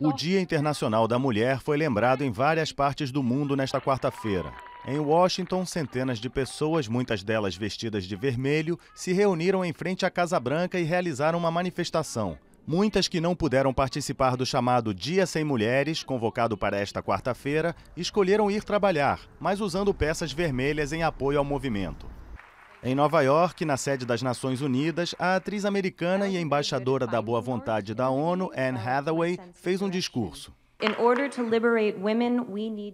O Dia Internacional da Mulher foi lembrado em várias partes do mundo nesta quarta-feira. Em Washington, centenas de pessoas, muitas delas vestidas de vermelho, se reuniram em frente à Casa Branca e realizaram uma manifestação. Muitas que não puderam participar do chamado Dia Sem Mulheres, convocado para esta quarta-feira, escolheram ir trabalhar, mas usando peças vermelhas em apoio ao movimento. Em Nova York, na sede das Nações Unidas, a atriz americana e embaixadora da boa vontade da ONU, Anne Hathaway, fez um discurso.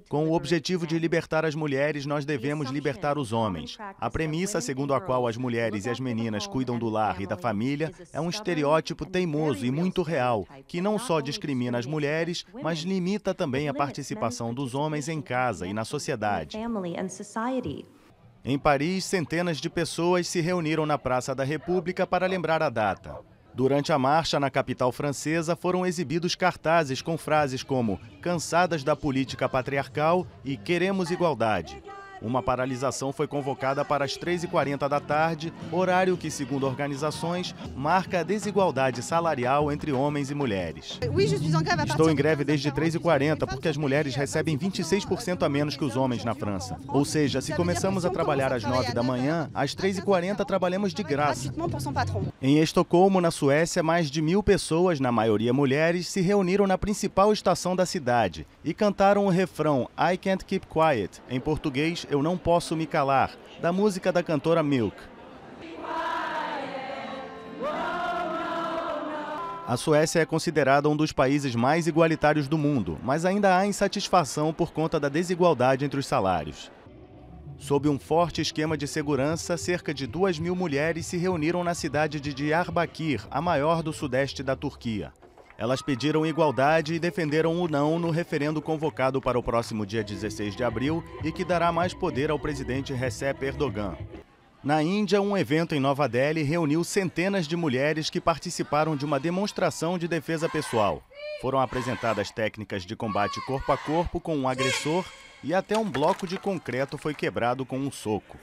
Com o objetivo de libertar as mulheres, nós devemos libertar os homens. A premissa segundo a qual as mulheres e as meninas cuidam do lar e da família é um estereótipo teimoso e muito real, que não só discrimina as mulheres, mas limita também a participação dos homens em casa e na sociedade. Em Paris, centenas de pessoas se reuniram na Praça da República para lembrar a data. Durante a marcha na capital francesa, foram exibidos cartazes com frases como "Cansadas da política patriarcal" e "Queremos igualdade". Uma paralisação foi convocada para as 3h40 da tarde, horário que, segundo organizações, marca a desigualdade salarial entre homens e mulheres. Estou em greve desde 3h40 porque as mulheres recebem 26% a menos que os homens na França. Ou seja, se começamos a trabalhar às 9 da manhã, às 3h40 trabalhamos de graça. Em Estocolmo, na Suécia, mais de 1.000 pessoas, na maioria mulheres, se reuniram na principal estação da cidade e cantaram o refrão "I Can't Keep Quiet", em português, "Eu não posso me calar", da música da cantora Milk. A Suécia é considerada um dos países mais igualitários do mundo, mas ainda há insatisfação por conta da desigualdade entre os salários. Sob um forte esquema de segurança, cerca de 2.000 mulheres se reuniram na cidade de Diyarbakir, a maior do sudeste da Turquia. Elas pediram igualdade e defenderam o não no referendo convocado para o próximo dia 16 de abril e que dará mais poder ao presidente Recep Erdogan. Na Índia, um evento em Nova Delhi reuniu centenas de mulheres que participaram de uma demonstração de defesa pessoal. Foram apresentadas técnicas de combate corpo a corpo com um agressor e até um bloco de concreto foi quebrado com um soco.